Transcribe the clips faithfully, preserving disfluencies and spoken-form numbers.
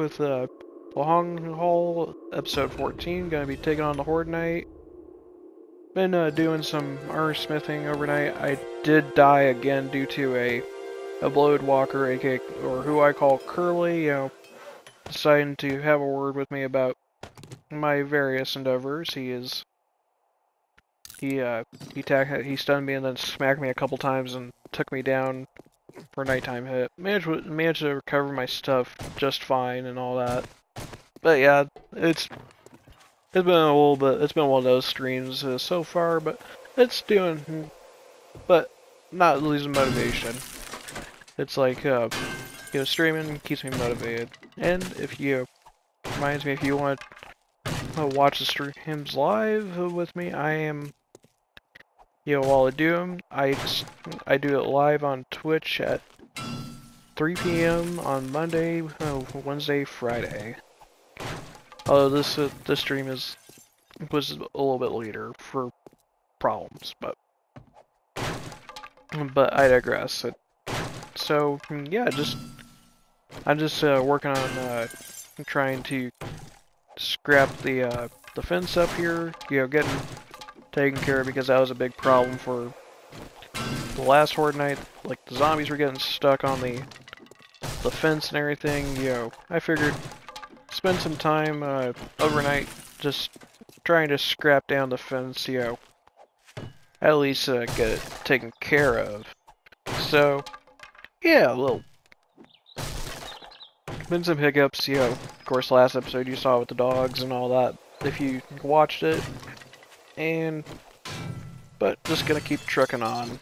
with uh, Long Haul, episode fourteen. Gonna be taking on the Horde Knight. Been uh, doing some armor smithing overnight. I did die again due to a, a Blood Walker, aka, or who I call Curly, you know, deciding to have a word with me about my various endeavors. He is. He uh he attacked, he stunned me and then smacked me a couple times and took me down for a nighttime hit. Managed managed to recover my stuff just fine and all that. But yeah, it's it's been a little bit. It's been one of those streams uh, so far, but it's doing, but not losing motivation. It's like uh, you know, streaming keeps me motivated. And if you reminds me, if you want to watch the streams live with me, I am. You know, while I do them, I, I do it live on Twitch at three P M on Monday, oh, Wednesday, Friday. Although this uh, this stream is was a little bit later for problems, but but I digress. It, so yeah, just I'm just uh, working on uh, trying to scrap the uh, the fence up here. You know, getting. Taken care of, because that was a big problem for the last Horde Night. Like, the zombies were getting stuck on the the fence and everything. You know, I figured spend some time uh, overnight just trying to scrap down the fence. You know, at least uh, get it taken care of. So yeah, a little been some hiccups. You know, of course, last episode you saw with the dogs and all that. If you watched it. And, but just gonna keep trucking on.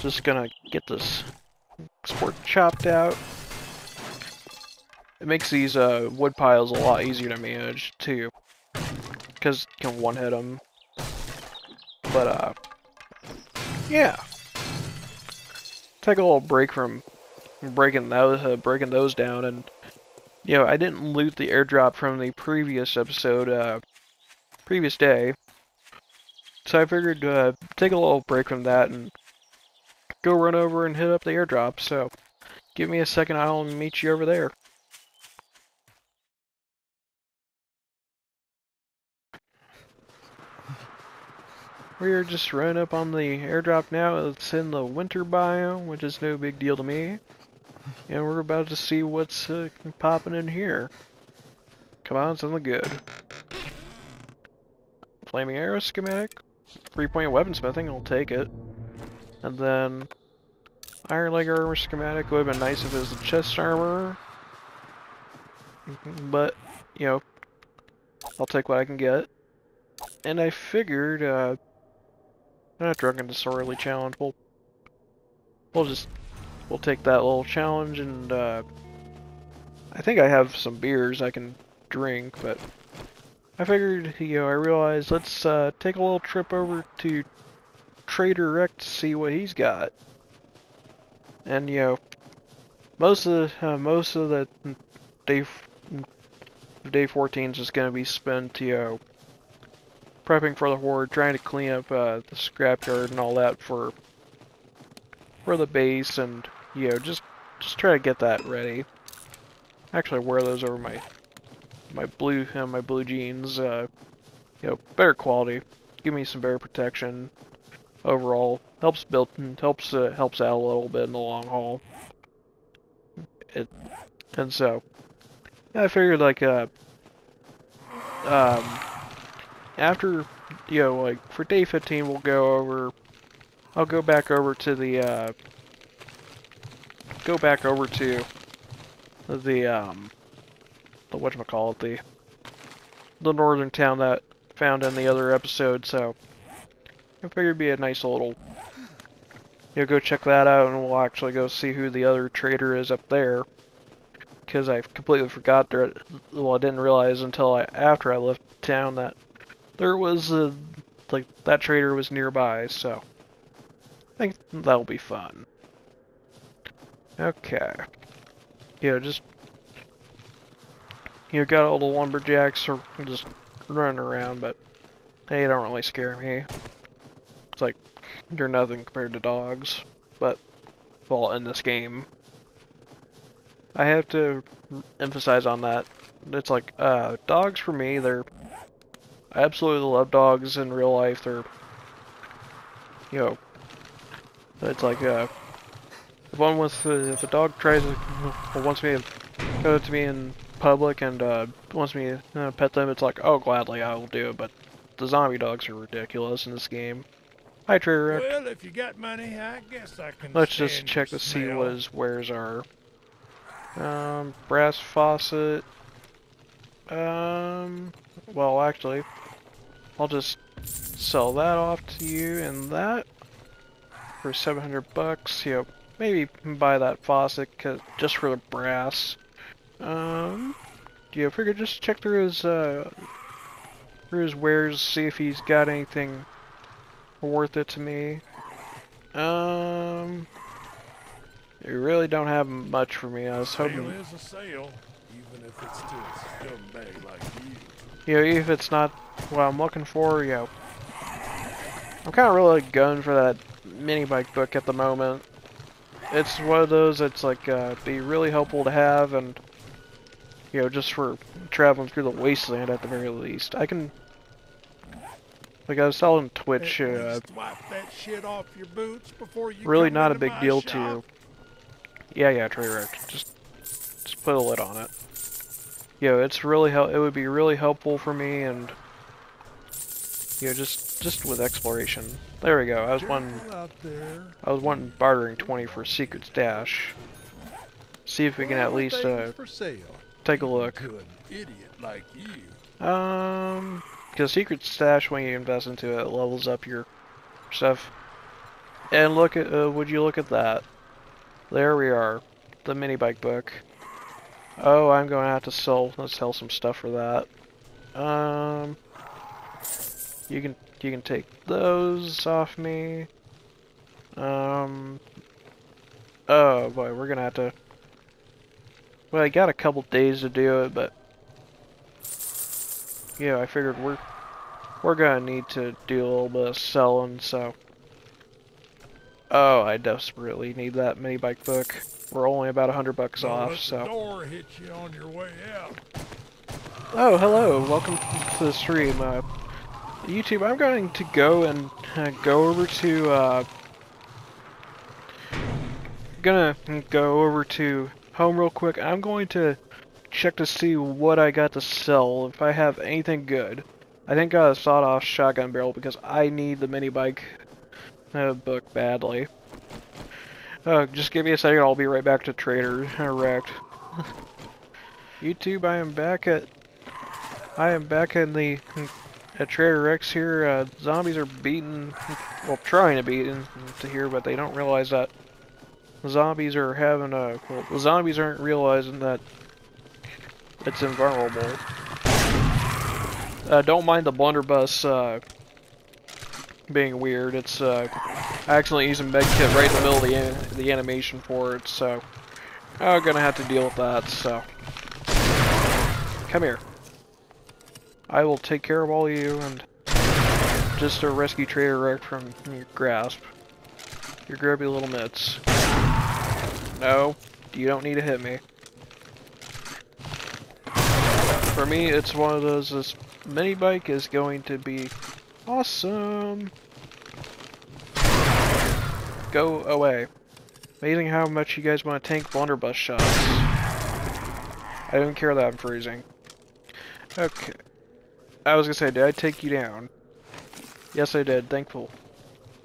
Just gonna get this sport chopped out. It makes these uh, wood piles a lot easier to manage too, because you can one hit them. But uh, yeah, take a little break from breaking those uh, breaking those down, and you know, I didn't loot the airdrop from the previous episode. Uh, previous day, so I figured uh, take a little break from that and go run over and hit up the airdrop, so give me a second, I'll meet you over there. We're just running up on the airdrop now. It's in the winter biome, which is no big deal to me, and we're about to see what's uh, popping in here. Come on, something good. Flaming arrow schematic, three-point weapon smithing, I'll take it. And then iron leg armor schematic would have been nice if it was the chest armor, but you know, I'll take what I can get. And I figured, uh, not drunken disorderly challenge. We'll we'll just we'll take that little challenge, and uh, I think I have some beers I can drink, but. I figured, you know, I realized, let's uh, take a little trip over to Trader Rekt to see what he's got. And, you know, most of the, uh, most of the day, day fourteen is just going to be spent, you know, prepping for the Horde, trying to clean up uh, the scrapyard and all that for, for the base, and, you know, just, just try to get that ready. Actually, I wear those over my... my blue uh, my blue jeans, uh, you know, better quality, give me some better protection overall, helps build, helps uh, helps out a little bit in the long haul. It, and so yeah, I figured like uh um after, you know, like for day fifteen we'll go over, I'll go back over to the uh go back over to the um the whatchamacallit, the the northern town that found in the other episode, so I figured it'd be a nice little, you know, go check that out, and we'll actually go see who the other trader is up there, because I completely forgot there, well, I didn't realize until I, after I left town that there was a, like, that trader was nearby, so I think that'll be fun. Okay. You know, just you got all the lumberjacks are just running around, but they don't really scare me. It's like, you're nothing compared to dogs, but, well, in this game. I have to emphasize on that. It's like, uh, dogs for me, they're... I absolutely love dogs in real life. They're... You know... It's like, uh... If one wants to... If a dog tries to... Or wants me to go to me in public and, uh... wants me to uh, pet them, it's like, oh, gladly, I will do it, but... The zombie dogs are ridiculous in this game. Hi, Trader Rekt. Well, if you got money, I guess I can. Let's just check to see what his wares are. Um, brass faucet. Um, well, actually, I'll just sell that off to you and that for seven hundred bucks. You know, maybe buy that faucet cause just for the brass. Um, do you figure just check through his uh. through his wares, see if he's got anything worth it to me. Um, they really don't have much for me. I was hoping. Sale is a sale, even if it's to a scumbag like you. You know, if it's not what I'm looking for, you know, I'm kind of really gunning for that mini bike book at the moment. It's one of those that's like uh, be really helpful to have and. You know, just for traveling through the wasteland at the very least. I can... Like, I was telling Twitch, uh... wipe that shit off your boots before you really not a big deal shop. to you. Yeah, yeah, Trader Rekt. Just... Just put a lid on it. You know, it's really hel- it would be really helpful for me, and... You know, just... Just with exploration. There we go, I was wanting... I was wanting bartering twenty for Secret Stash. See if we can at least, uh... take a look. Idiot like you. Um, because Secret Stash, when you invest into it, it levels up your stuff. And look at, uh, would you look at that? There we are, the mini bike book. Oh, I'm going to have to sell. Let's sell some stuff for that. Um, you can you can take those off me. Um, oh boy, we're gonna have to. Well, I got a couple days to do it, but yeah, I figured we're we're gonna need to do a little bit of selling. So, oh, I desperately need that mini bike book. We're only about a hundred bucks off, so. Don't let the door hit you on your way out. Oh, hello! Welcome to the stream, uh, YouTube. I'm going to go and uh, go over to uh, gonna go over to. home real quick. I'm going to check to see what I got to sell, if I have anything good. I think I got a sawed-off shotgun barrel because I need the mini bike uh, book badly. Uh, just give me a second, I'll be right back to Trader Rekt. YouTube, I am back at I am back in the at Trader Rekt's here. Uh, zombies are beating, well, trying to beat into here, but they don't realize that. Zombies are having a. Well, zombies aren't realizing that it's invulnerable. Uh, don't mind the blunderbuss uh, being weird. It's uh, I accidentally used a medkit right in the middle of the, an the animation for it, so I'm gonna have to deal with that. So come here. I will take care of all of you and just to rescue Trader Rekt from your grasp, your grubby little mitts. No, you don't need to hit me. For me, it's one of those, this mini bike is going to be awesome. Go away. Amazing how much you guys want to tank blunderbuss shots. I don't care that I'm freezing. Okay. I was gonna say, did I take you down? Yes, I did. Thankful.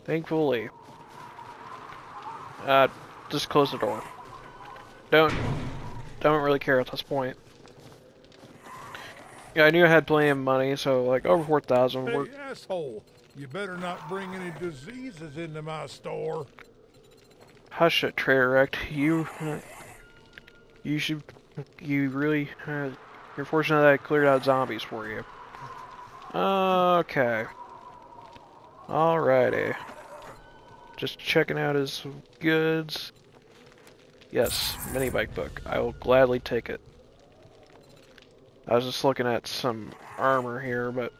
Thankfully. Uh... Just close the door. Don't, don't really care at this point. Yeah, I knew I had plenty of money, so like over four thousand. Hey, asshole! You better not bring any diseases into my store. Hush it, Trader Rekt. You, you should, you really, uh, you're fortunate that I cleared out zombies for you. Okay. Alrighty. Just checking out his goods. Yes, mini bike book. I will gladly take it. I was just looking at some armor here, but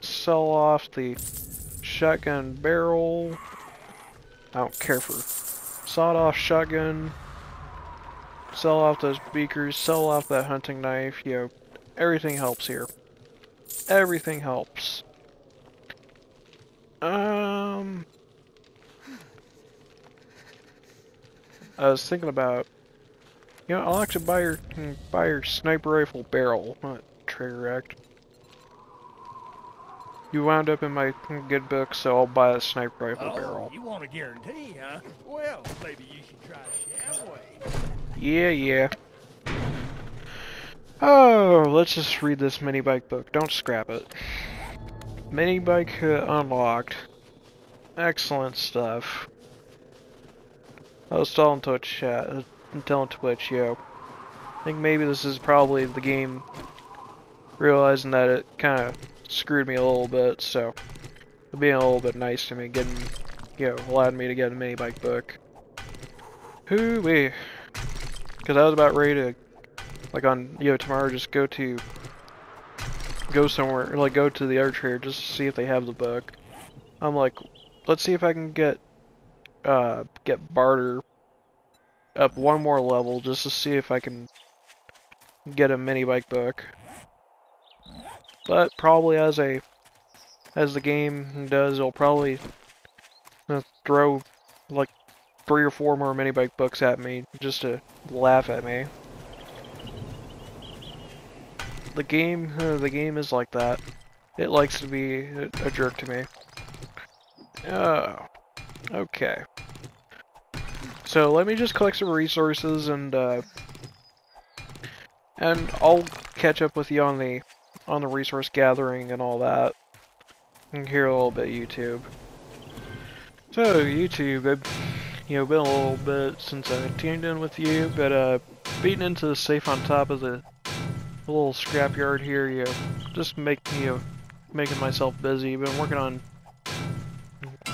sell off the shotgun barrel. I don't care for sawed-off shotgun. Sell off those beakers, sell off that hunting knife, you know, everything helps here. Everything helps. Um... I was thinking about, you know, I'll actually buy your, buy your sniper rifle barrel, not Trader Rekt. You wound up in my good book, so I'll buy a sniper rifle oh, barrel. You want a guarantee, huh? Well, maybe you should try a shall we? Yeah, yeah. Oh, let's just read this mini bike book. Don't scrap it. Mini bike uh, unlocked. Excellent stuff. I was telling Twitch, uh, telling Twitch, yo. I think maybe this is probably the game realizing that it kind of screwed me a little bit, so it'll be a little bit nice to me getting, you know, allowed me to get a mini bike book. Hoo-wee. Because I was about ready to, like, on, you know, tomorrow just go to, go somewhere, or, like, go to the other trader just to see if they have the book. I'm like, let's see if I can get, uh, get barter up one more level just to see if I can get a mini bike book. But probably as a as the game does, it'll probably throw like three or four more mini bike books at me just to laugh at me. The game, uh, the game is like that. It likes to be a, a jerk to me. Oh, okay. So let me just collect some resources and uh, and I'll catch up with you on the. on the resource gathering and all that. And here a little bit, YouTube. So, YouTube, I've, you know, been a little bit since I tuned in with you, but, uh, beating into the safe on top of the little scrapyard here, you know, just make, you know, making myself busy. Been working on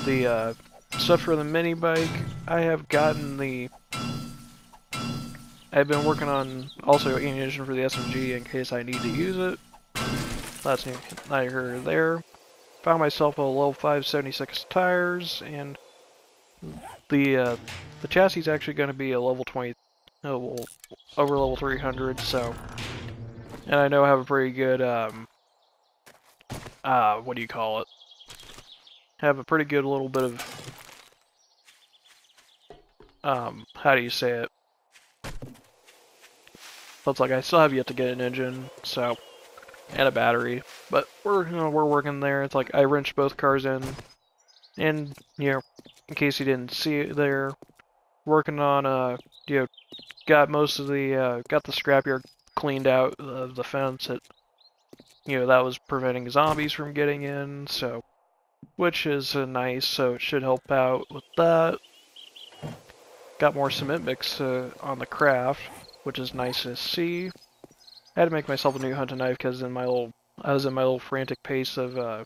the, uh, stuff for the mini bike. I have gotten the... I've been working on also ammunition for the S M G in case I need to use it. That's neither here there. Found myself a level five seventy-six tires, and the uh, the chassis is actually going to be a level twenty, uh, well, over level three hundred. So, and I know I have a pretty good um uh what do you call it? Have a pretty good little bit of um how do you say it? Looks like I still have yet to get an engine, so. And a battery, but we're you know, we're working there. It's like I wrenched both cars in, and you know, in case you didn't see it, there, working on uh, you know, got most of the uh, got the scrapyard cleaned out of the fence that you know that was preventing zombies from getting in. So, which is uh, nice. So it should help out with that. Got more cement mix uh, on the craft, which is nice to see. I had to make myself a new hunting knife because in my little, I was in my little frantic pace of uh,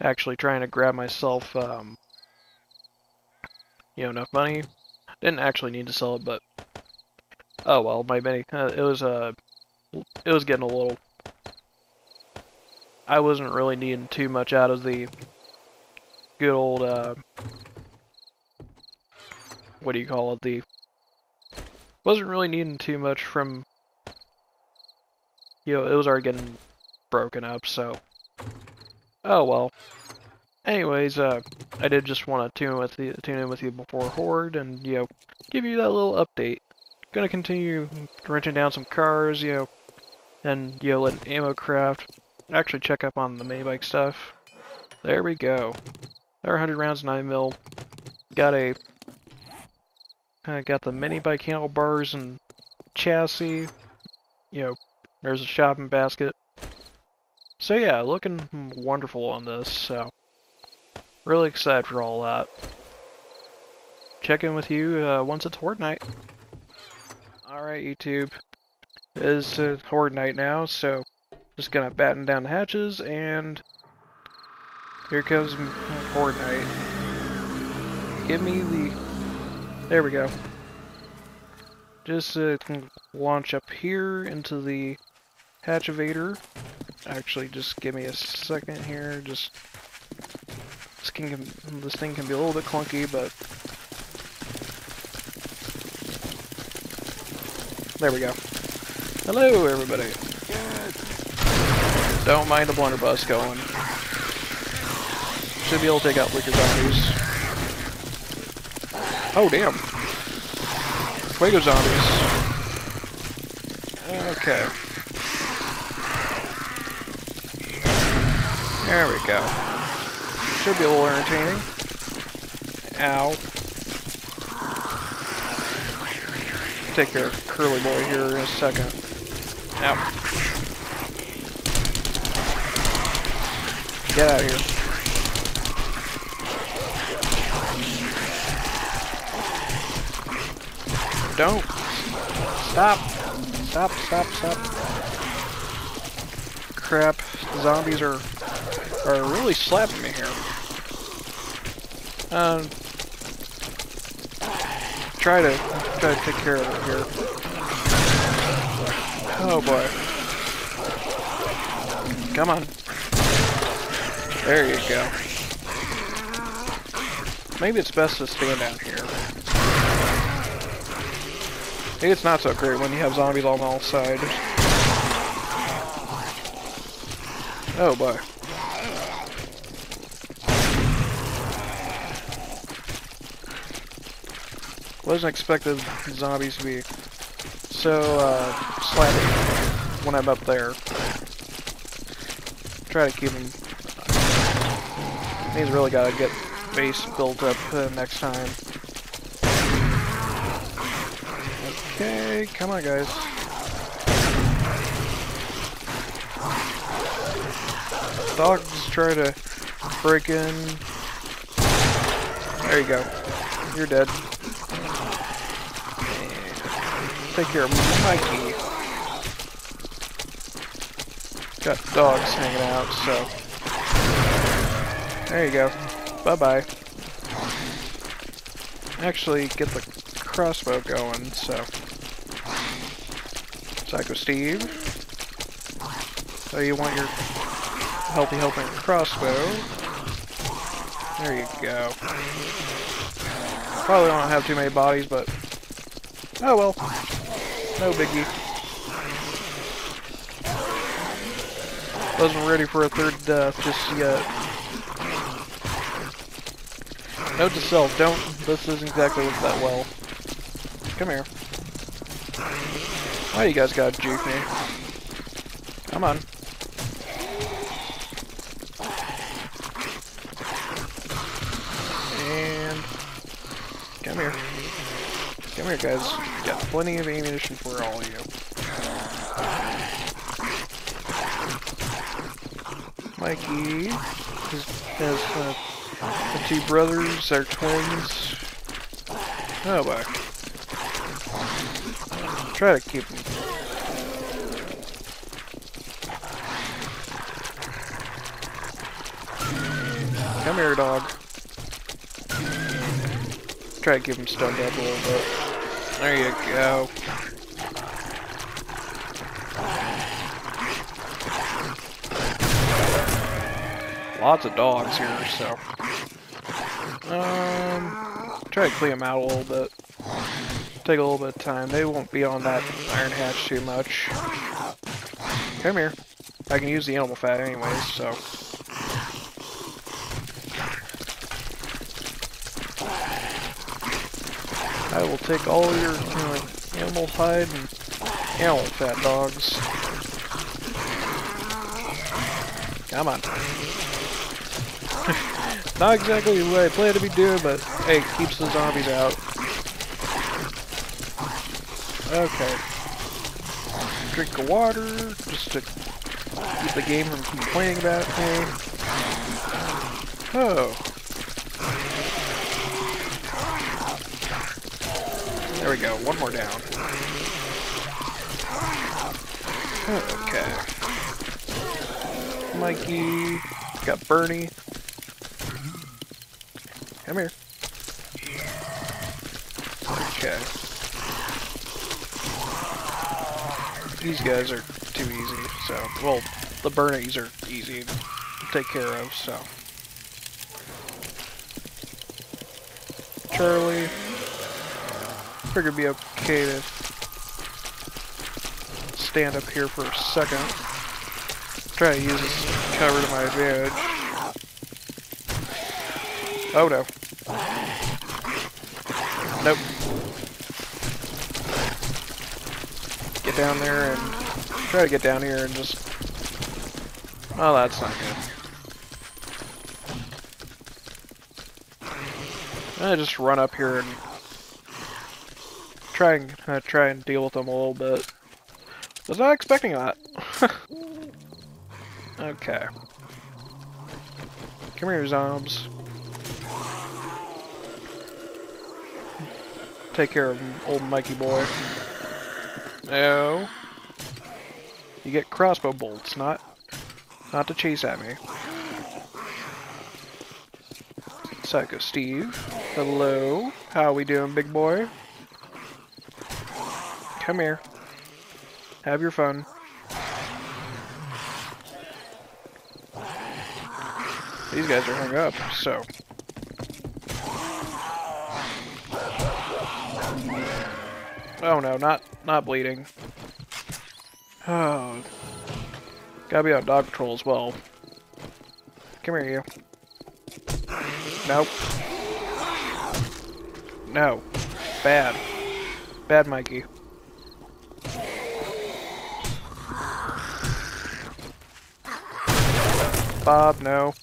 actually trying to grab myself, um, you know, enough money. Didn't actually need to sell it, but oh well. My mini, uh, it was a, uh, it was getting a little. I wasn't really needing too much out of the good old, uh, what do you call it? The wasn't really needing too much from. You know, it was already getting broken up, so... Oh, well. Anyways, uh, I did just want to tune in with you, tune in with you before Horde, and, you know, give you that little update. Gonna continue wrenching down some cars, you know, and, you know, let ammo craft. Actually check up on the minibike stuff. There we go. There are one hundred rounds, nine mil. Got a... Uh, got the minibike handlebars and chassis. You know... There's a shopping basket. So yeah, looking wonderful on this, so... Really excited for all that. Check in with you uh, once it's Horde Night. Alright, YouTube. It is uh, Horde Night now, so... Just gonna batten down the hatches, and... Here comes Horde Night. Give me the... There we go. Just uh, launch up here into the... Hatchivator. Actually, just give me a second here. Just this, can, this thing can be a little bit clunky, but There we go. Hello, everybody. Good. Don't mind the blunderbuss going. Should be able to take out wicker zombies. Oh, damn. Fuego zombies. Okay. There we go. Should be a little entertaining. Ow. Take care of Curly Boy here in a second. Ow. Get out of here. Don't. Stop. Stop, stop, stop. Crap. The zombies are, are really slapping me here. Um... Try to try to take care of it here. Oh boy! Come on. There you go. Maybe it's best to stand down here. Maybe it's not so great when you have zombies on all sides. Oh boy. Wasn't expecting zombies to be so uh, slappy when I'm up there. Try to keep him. He's really got to get base built up uh, next time. Okay, come on, guys. Dogs try to break in. There you go. You're dead. Take care of Mikey. Got dogs hanging out, so... There you go. Bye-bye. Actually, get the crossbow going, so... Psycho Steve. So you want your healthy helping crossbow. There you go. Probably don't have too many bodies, but... Oh well. No biggie. Wasn't ready for a third death just yet. Note to self, don't. This isn't exactly work that well. Come here. Why you guys gotta juke me? Come on. And come here. Come here, guys. We got plenty of ammunition for all of you. Mikey his, his, uh, the two brothers, they're twins. Oh boy. Try to keep them. Come here, dog. Try to keep him stunned up a little bit. There you go. Lots of dogs here, so... Um... Try to clean them out a little bit. Take a little bit of time. They won't be on that iron hatch too much. Come here. I can use the animal fat anyways, so... I will take all your you know, animal hide and animal fat, dogs. Come on. Not exactly what I plan to be doing, but hey, it keeps the zombies out. Okay. Drink of water, just to keep the game from complaining about me. Oh. There we go, one more down. Okay. Mikey. Got Bernie. Come here. Okay. These guys are too easy, so... Well, the Bernies are easy to take care of, so... Charlie... Figured it'd be okay to stand up here for a second. Try to use this cover to my advantage. Oh no. Nope. Get down there and try to get down here and just... Oh, that's not good. I just run up here and try and uh, try and deal with them a little bit. I was not expecting that. Okay. Come here, zombies. Take care of old Mikey boy. No. You get crossbow bolts, not not to chase at me. Psycho Steve. Hello. How we doing, big boy? Come here. Have your fun. These guys are hung up, so. Oh no, not not bleeding. Oh, gotta be on dog patrol as well. Come here, you. Nope. No. Bad. Bad, Mikey. Bob, no.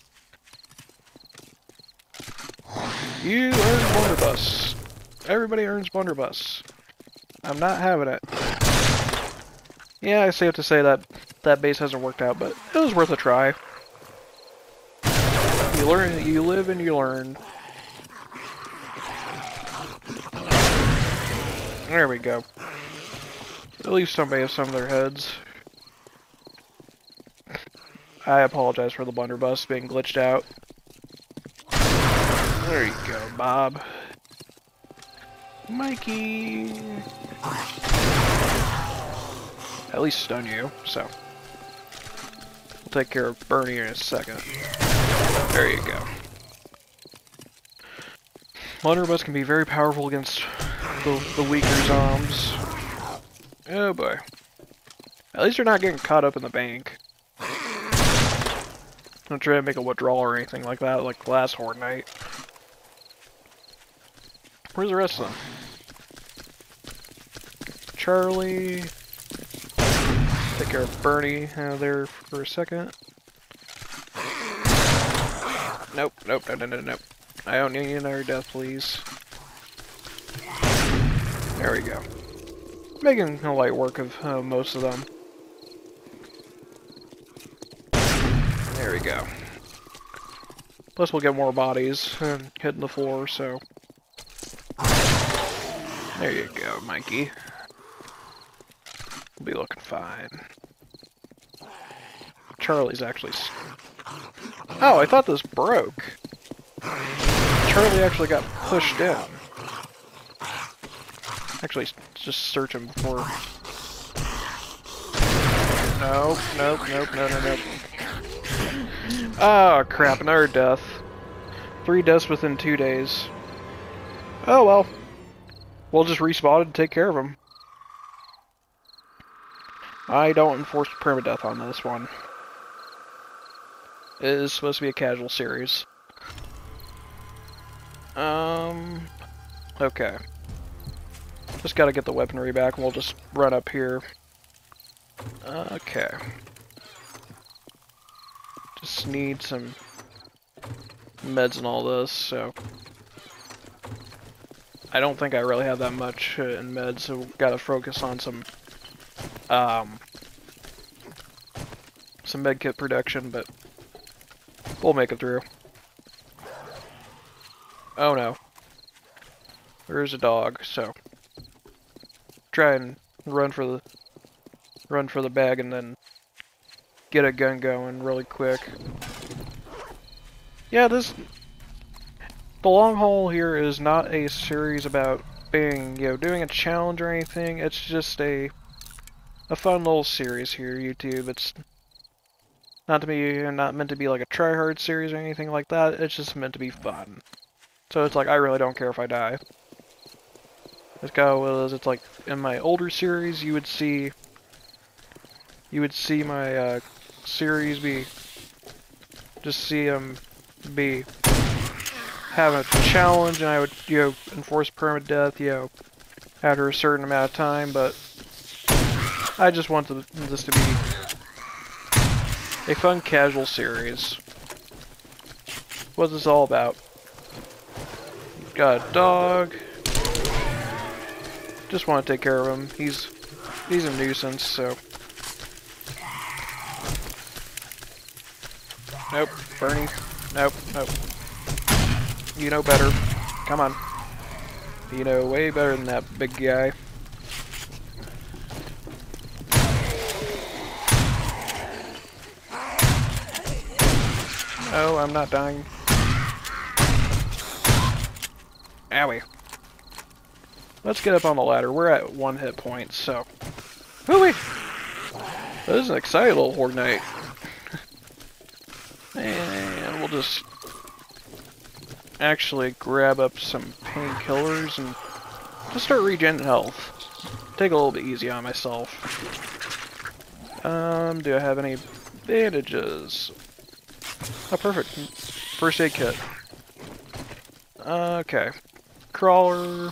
You earn blunderbuss. Everybody earns blunderbuss. I'm not having it. Yeah, I safe to say that that base hasn't worked out, but it was worth a try. You learn, you live, and you learn. There we go. At least somebody has some of their heads. I apologize for the blunderbuss being glitched out. There you go, Bob. Mikey! At least stun you, so. We'll take care of Bernie in a second. There you go. Blunderbuss can be very powerful against the, the weaker zombies. Oh boy. At least you're not getting caught up in the bank. Don't try to make a withdrawal or anything like that, like last Horde Night. Where's the rest of them? Charlie. Take care of Bernie out of there for a second. Nope, nope, no, no, no, nope. I don't need another death, please. There we go. Making a light work of uh, most of them. There we go. Plus we'll get more bodies uh, hitting the floor, so... There you go, Mikey. We'll be looking fine. Charlie's actually... Oh, I thought this broke. Charlie actually got pushed in. Actually, just search him before... Nope, nope, nope, no, no, nope. Oh, crap, another death. Three deaths within two days. Oh, well. We'll just respawn and take care of them. I don't enforce permadeath on this one. It is supposed to be a casual series. Um... Okay. Just gotta get the weaponry back and we'll just run up here. Okay. Just need some meds and all this, so... I don't think I really have that much uh, in meds, so we've got to focus on some um, some med kit production, but we'll make it through. Oh no. There is a dog, so try and run for the run for the bag and then get a gun going really quick. Yeah, this The long haul here is not a series about being, you know, doing a challenge or anything. It's just a a fun little series here, YouTube. It's not to be not meant to be like a try-hard series or anything like that. It's just meant to be fun. So it's like I really don't care if I die. It's kind of what it is. It's like in my older series, you would see you would see my uh, series be, just see them be having a challenge, and I would, you know, enforce permadeath, you know, after a certain amount of time, but I just want to, this to be a fun, casual series. What's this all about? Got a dog. Just want to take care of him. He's he's a nuisance, so. Nope, Bernie. Nope, nope. You know better. Come on. You know way better than that big guy. Oh, I'm not dying. Owie. Let's get up on the ladder. We're at one hit point, so. Woo-wee! That is an exciting little horde night. And we'll just actually grab up some painkillers and just start regenerating health. Take a little bit easy on myself. Um, do I have any bandages? Oh, perfect. First aid kit. Okay. Crawler.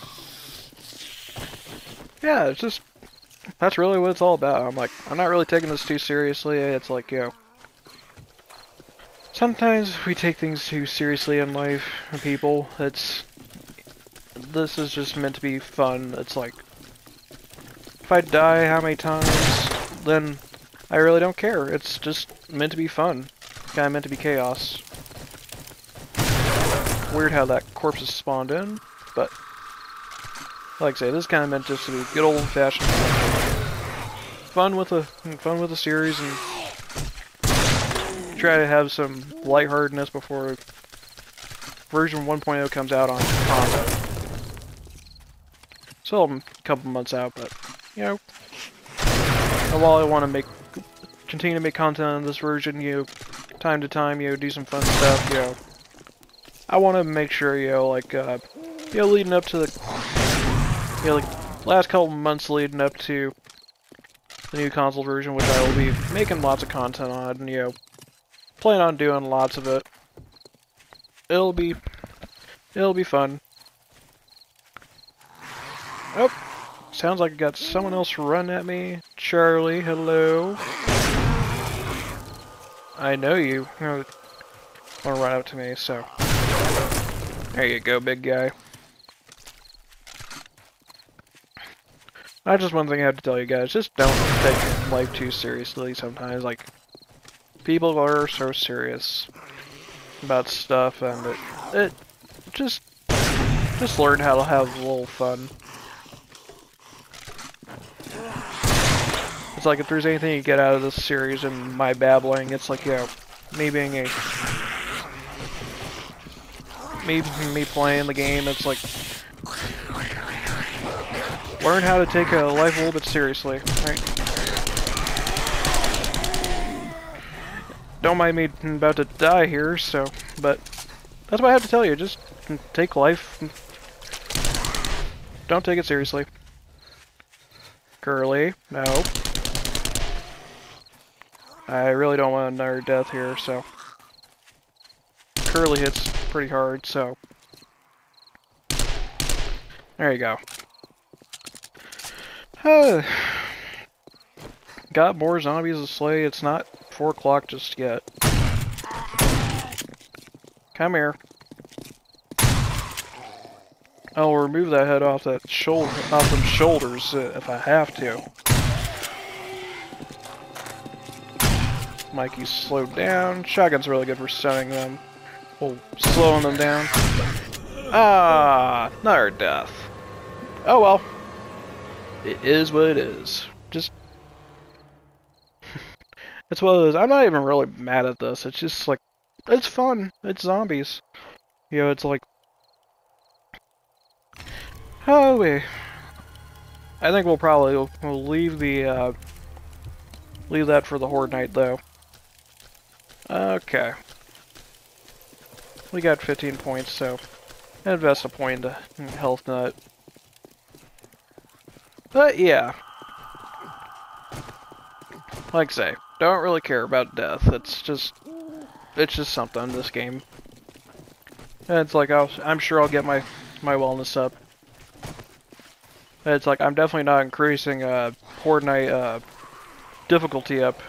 Yeah, it's just, that's really what it's all about. I'm like, I'm not really taking this too seriously. It's like, yo, sometimes we take things too seriously in life, people. It's, this is just meant to be fun. It's like, if I die how many times, then I really don't care. It's just meant to be fun. Kinda meant to be chaos. Weird how that corpse is spawned in, but like I say, this is kind of meant just to be good old-fashioned fun with a fun with a series, and try to have some lightheartedness before version one point oh comes out on console. Still a couple months out, but you know, and while I want to make continue to make content on this version, you know, time to time, you know, do some fun stuff, you know. I want to make sure, you know, like, uh, you know, leading up to the, you know, like, last couple months leading up to the new console version, which I will be making lots of content on, and, you know, plan on doing lots of it. It'll be, it'll be fun. Oh, sounds like I got someone else running at me. Charlie, hello. I know you, you know, want to run up to me, so. There you go, big guy. That's just one thing I have to tell you guys, just don't take life too seriously sometimes. Like, people are so serious about stuff, and it, it just, just learn how to have a little fun. It's like, if there's anything you get out of this series and my babbling, it's like, you know, me being a... Me, me playing the game, it's like... Learn how to take a life a little bit seriously, right? Don't mind me, I'm about to die here, so... But, that's what I have to tell you, just take life... Don't take it seriously. Curly, no. I really don't want another death here, so. Curly hits pretty hard, so. There you go. Huh. Got more zombies to slay. It's not four o'clock just yet. Come here. I'll remove that head off that shoulder, off them shoulders uh, if I have to. Mikey's slowed down. Shotgun's really good for stunning them. Well, slowing them down. Ah, another death. Oh well. It is what it is. Just... it's one of those, I'm not even really mad at this. It's just like, it's fun. It's zombies. You know, it's like... Oh, we. I think we'll probably we'll leave the uh, leave that for the horde night though. Okay, we got fifteen points, so invest a point into health nut. But yeah, like I say, don't really care about death. It's just, it's just something in this game. And it's like, I'll, I'm sure I'll get my, my wellness up. And it's like, I'm definitely not increasing uh, Horde Knight uh, difficulty up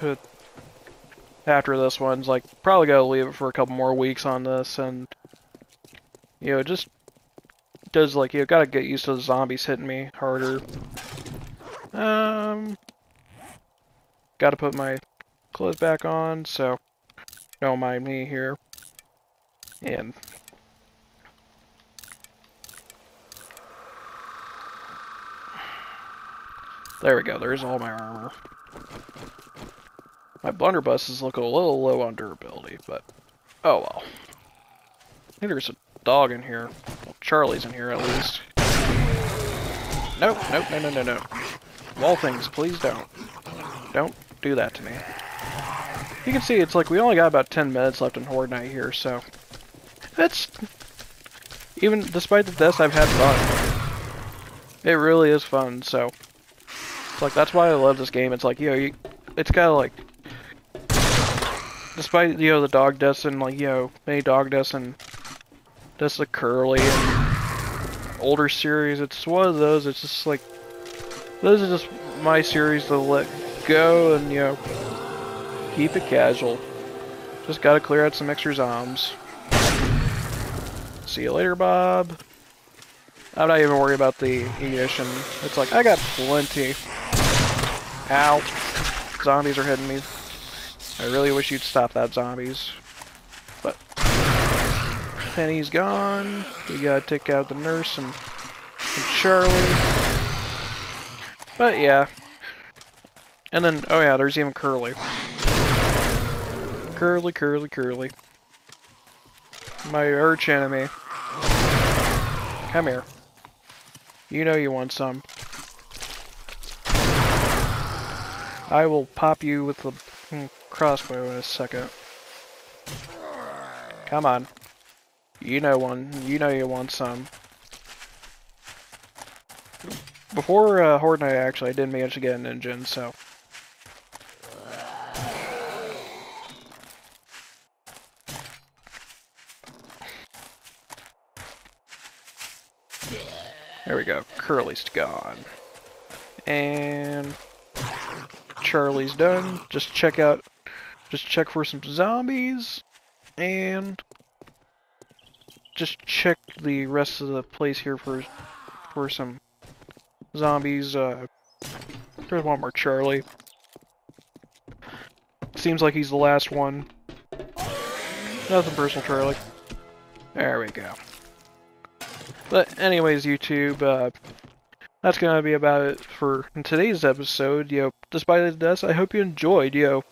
after this one. It's like, probably gotta leave it for a couple more weeks on this, and, you know, just does, like, you gotta get used to the zombies hitting me harder. Um, gotta put my clothes back on, so don't mind me here. And there we go, there's all my armor. My blunderbusses look a little low on durability, but oh well. I think there's a dog in here. Well, Charlie's in here at least. Nope, nope, no, no, no, no. Wall things, please don't. Don't do that to me. You can see it's like we only got about ten minutes left in Horde Night here, so it's, even despite the deaths, I've had fun. It really is fun, so it's like, that's why I love this game. It's like, you know, you, it's kinda like, despite, you know, the dog deaths and like, you know, many dog deaths and deaths the Curly and older series, it's one of those, it's just like, those are just my series to let go and, you know, keep it casual. Just gotta clear out some extra zombs. See you later, Bob. I'm not even worried about the ignition. It's like, I got plenty. Ow. Zombies are hitting me. I really wish you'd stop that, zombies. But Penny's gone. We gotta take out the nurse and, and Charlie. But yeah, and then, oh yeah, there's even Curly. Curly, Curly, Curly. My arch enemy. Come here. You know you want some. I will pop you with the crossbow in a second. Come on. You know one. You know you want some. Before uh, Horde Knight, actually, I did manage to get an engine, so. There we go. Curly's gone. And Charlie's done. Just check out, just check for some zombies. And just check the rest of the place here for, for some zombies. Uh, there's one more Charlie. Seems like he's the last one. Nothing personal, Charlie. There we go. But anyways, YouTube, uh, that's gonna be about it for today's episode. You know, despite the deaths, I hope you enjoyed. You know,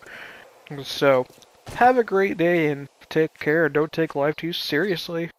so have a great day and take care. Don't take life too seriously.